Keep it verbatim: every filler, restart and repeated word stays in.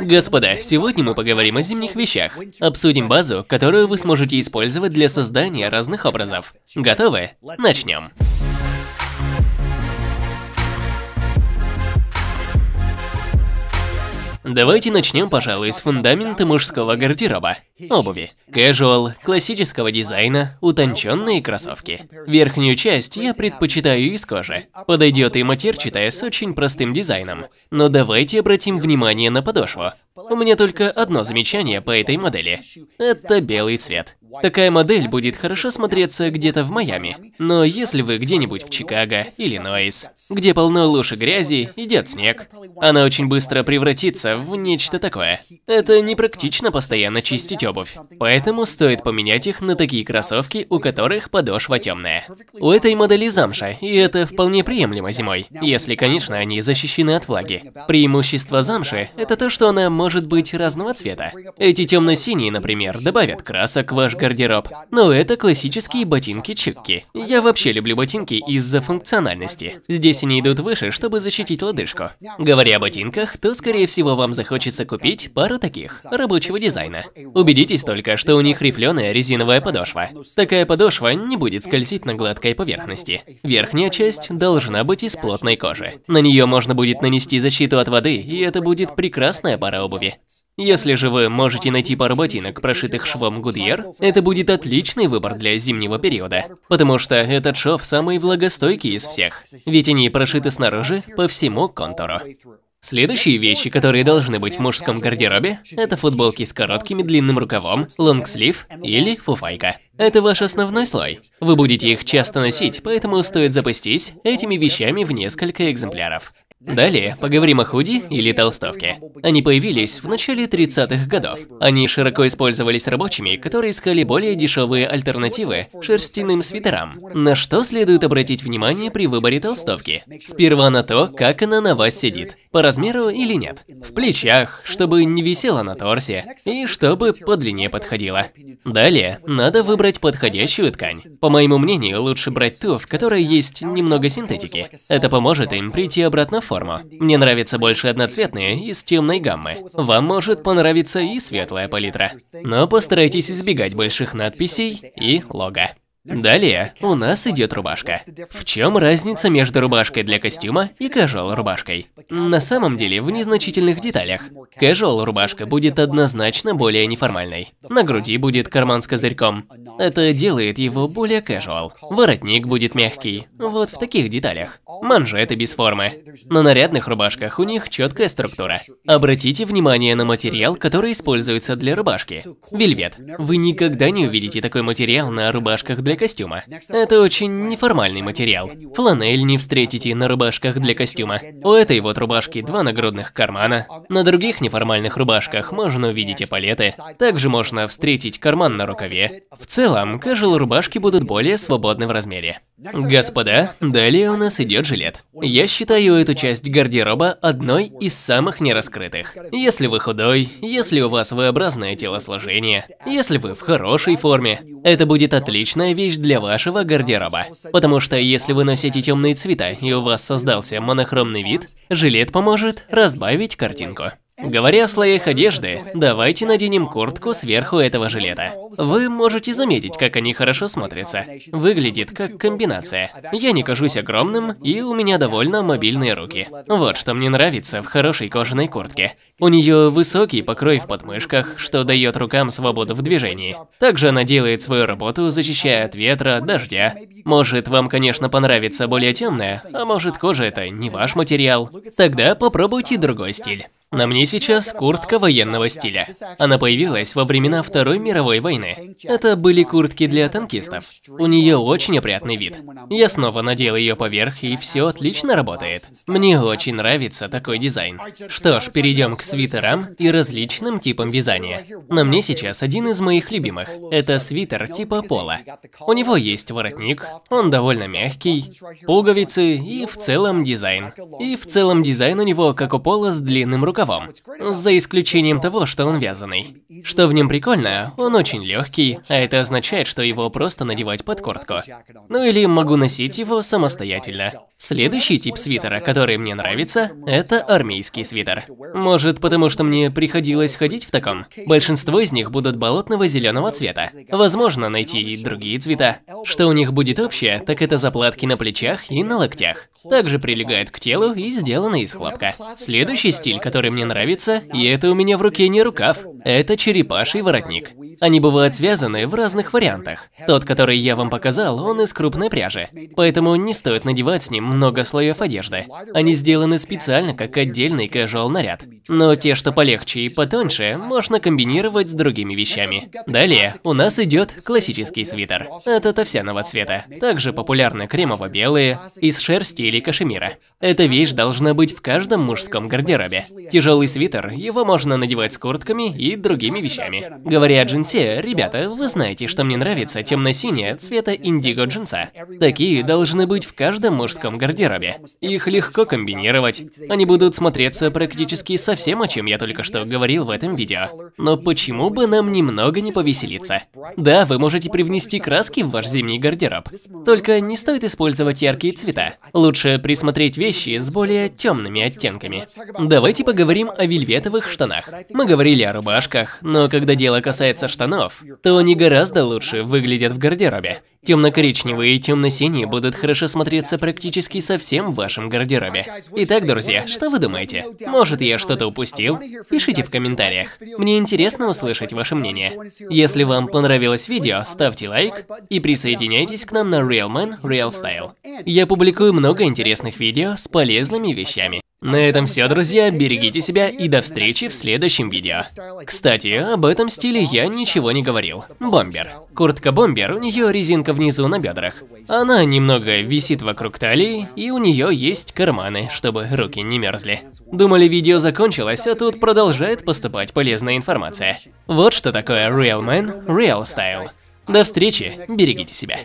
Господа, сегодня мы поговорим о зимних вещах. Обсудим базу, которую вы сможете использовать для создания разных образов. Готовы? Начнем. Давайте начнем, пожалуй, с фундамента мужского гардероба. Обуви. Casual, классического дизайна, утонченные кроссовки. Верхнюю часть я предпочитаю из кожи. Подойдет и матерчатая с очень простым дизайном. Но давайте обратим внимание на подошву. У меня только одно замечание по этой модели. Это белый цвет. Такая модель будет хорошо смотреться где-то в Майами. Но если вы где-нибудь в Чикаго, Иллинойс, где полно луж и грязи, идет снег, она очень быстро превратится в нечто такое. Это непрактично постоянно чистить обувь. Поэтому стоит поменять их на такие кроссовки, у которых подошва темная. У этой модели замша, и это вполне приемлемо зимой. Если, конечно, они защищены от влаги. Преимущество замши – это то, что она может... может быть разного цвета. Эти темно-синие, например, добавят красок в ваш гардероб. Но это классические ботинки-чукки. Я вообще люблю ботинки из-за функциональности. Здесь они идут выше, чтобы защитить лодыжку. Говоря о ботинках, то, скорее всего, вам захочется купить пару таких, рабочего дизайна. Убедитесь только, что у них рифленая резиновая подошва. Такая подошва не будет скользить на гладкой поверхности. Верхняя часть должна быть из плотной кожи. На нее можно будет нанести защиту от воды, и это будет прекрасная пара обуви. Если же вы можете найти пару ботинок, прошитых швом Гудьер, это будет отличный выбор для зимнего периода, потому что этот шов самый влагостойкий из всех, ведь они прошиты снаружи по всему контуру. Следующие вещи, которые должны быть в мужском гардеробе, это футболки с коротким и длинным рукавом, лонгслив или фуфайка. Это ваш основной слой. Вы будете их часто носить, поэтому стоит запастись этими вещами в несколько экземпляров. Далее поговорим о худи или толстовке. Они появились в начале тридцатых годов. Они широко использовались рабочими, которые искали более дешевые альтернативы шерстяным свитерам. На что следует обратить внимание при выборе толстовки? Сперва на то, как она на вас сидит, по размеру или нет, в плечах, чтобы не висела на торсе и чтобы по длине подходила. Далее надо выбрать подходящую ткань. По моему мнению, лучше брать ту, в которой есть немного синтетики. Это поможет им прийти обратно в форму. Форму. Мне нравятся больше одноцветные из темной гаммы. Вам может понравиться и светлая палитра. Но постарайтесь избегать больших надписей и лого. Далее у нас идет рубашка. В чем разница между рубашкой для костюма и casual рубашкой? На самом деле в незначительных деталях. Casual рубашка будет однозначно более неформальной. На груди будет карман с козырьком. Это делает его более casual. Воротник будет мягкий. Вот в таких деталях. Манжеты без формы. На нарядных рубашках у них четкая структура. Обратите внимание на материал, который используется для рубашки. Вельвет. Вы никогда не увидите такой материал на рубашках для костюма. Это очень неформальный материал. Фланель не встретите на рубашках для костюма. У этой вот рубашки два нагрудных кармана. На других неформальных рубашках можно увидеть эполеты. Также можно встретить карман на рукаве. В целом, casual рубашки будут более свободны в размере. Господа, далее у нас идет жилет. Я считаю эту часть гардероба одной из самых нераскрытых. Если вы худой, если у вас V-образное телосложение, если вы в хорошей форме, это будет отличная вещь для вашего гардероба. Потому что если вы носите темные цвета и у вас создался монохромный вид, жилет поможет разбавить картинку. Говоря о слоях одежды, давайте наденем куртку сверху этого жилета. Вы можете заметить, как они хорошо смотрятся. Выглядит как комбинация. Я не кажусь огромным, и у меня довольно мобильные руки. Вот что мне нравится в хорошей кожаной куртке. У нее высокий покрой в подмышках, что дает рукам свободу в движении. Также она делает свою работу, защищая от ветра, дождя. Может, вам, конечно, понравится более темная, а может, кожа это не ваш материал. Тогда попробуйте другой стиль. На мне сейчас куртка военного стиля. Она появилась во времена Второй мировой войны. Это были куртки для танкистов. У нее очень опрятный вид. Я снова надел ее поверх, и все отлично работает. Мне очень нравится такой дизайн. Что ж, перейдем к свитерам и различным типам вязания. На мне сейчас один из моих любимых. Это свитер типа пола. У него есть воротник, он довольно мягкий, пуговицы и в целом дизайн. И в целом дизайн у него как у пола с длинным рукавом. рукавом, за исключением того, что он вязаный. Что в нем прикольно, он очень легкий, а это означает, что его просто надевать под куртку. Ну или могу носить его самостоятельно. Следующий тип свитера, который мне нравится, это армейский свитер. Может, потому что мне приходилось ходить в таком? Большинство из них будут болотного зеленого цвета. Возможно, найти и другие цвета. Что у них будет общее, так это заплатки на плечах и на локтях. Также прилегает к телу и сделана из хлопка. Следующий стиль, который мне нравится, и это у меня в руке не рукав, это черепаший воротник. Они бывают связаны в разных вариантах. Тот, который я вам показал, он из крупной пряжи, поэтому не стоит надевать с ним много слоев одежды. Они сделаны специально как отдельный casual наряд. Но те, что полегче и потоньше, можно комбинировать с другими вещами. Далее у нас идет классический свитер. Этот овсяного цвета. Также популярны кремово-белые, из шерсти или кашемира. Эта вещь должна быть в каждом мужском гардеробе. Тяжелый свитер, его можно надевать с куртками и другими вещами. Говоря о джинсе, ребята, вы знаете, что мне нравится темно-синяя цвета индиго джинса. Такие должны быть в каждом мужском гардеробе. Их легко комбинировать. Они будут смотреться практически со всем, о чем я только что говорил в этом видео. Но почему бы нам немного не повеселиться? Да, вы можете привнести краски в ваш зимний гардероб. Только не стоит использовать яркие цвета. Лучше присмотреть вещи с более темными оттенками. Давайте поговорим о вельветовых штанах. Мы говорили о рубашках, но когда дело касается штанов, то они гораздо лучше выглядят в гардеробе. Темно-коричневые и темно-синие будут хорошо смотреться практически со всем в вашем гардеробе. Итак, друзья, что вы думаете? Может, я что-то упустил? Пишите в комментариях. Мне интересно услышать ваше мнение. Если вам понравилось видео, ставьте лайк и присоединяйтесь к нам на Real Men Real Style. Я публикую много интересных видео с полезными вещами. На этом все, друзья, берегите себя и до встречи в следующем видео. Кстати, об этом стиле я ничего не говорил. Бомбер. Куртка-бомбер, у нее резинка внизу на бедрах. Она немного висит вокруг талии, и у нее есть карманы, чтобы руки не мерзли. Думали, видео закончилось, а тут продолжает поступать полезная информация. Вот что такое Real Men Real Style. До встречи, берегите себя.